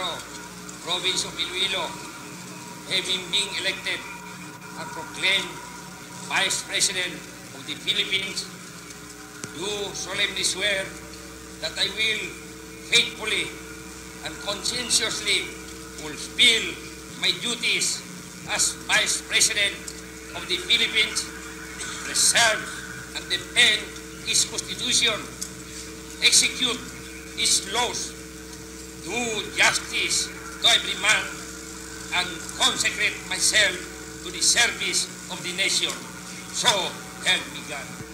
Haro, province of Iloilo, having been elected and proclaimed Vice President of the Philippines, do solemnly swear that I will faithfully and conscientiously fulfill my duties as Vice President of the Philippines, preserve and defend its Constitution, execute its laws, do justice to every man, and consecrate myself to the service of the nation. So help me God.